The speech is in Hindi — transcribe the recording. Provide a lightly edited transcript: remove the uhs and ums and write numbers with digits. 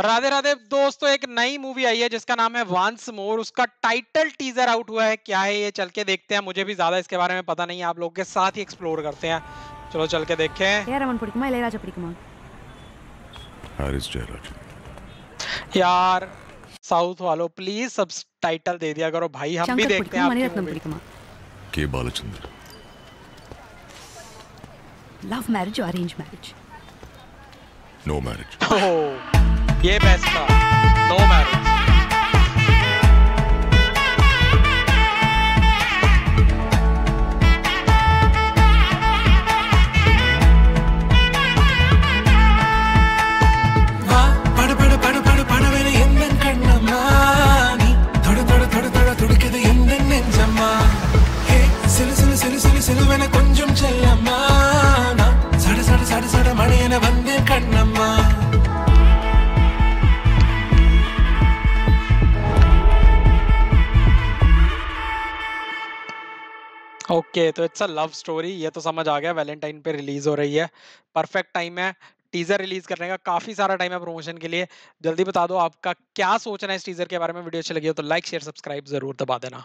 राधे राधे दोस्तों, एक नई मूवी आई है जिसका नाम है वांस मोर। उसका टाइटल टीजर आउट हुआ है, क्या है ये चल के देखते हैं। मुझे भी ज्यादा इसके बारे में पता नहीं है, आप लोग के साथ ही एक्सप्लोर करते हैं। चलो चल के देखें। यार साउथ वालों प्लीज सब टाइटल दे दिया करो भाई, हम भी देखते हैं। के बालचंद्र लव मैरिज और अरेंज मैरिज? No marriage. ये बेस्ट था, नो मैरिज। ओके तो इट्स अ लव स्टोरी, ये तो समझ आ गया। वैलेंटाइन पे रिलीज हो रही है, परफेक्ट टाइम है। टीजर रिलीज करने का काफी सारा टाइम है प्रमोशन के लिए। जल्दी बता दो आपका क्या सोचना है इस टीजर के बारे में। वीडियो अच्छी लगी हो तो लाइक शेयर सब्सक्राइब जरूर दबा देना।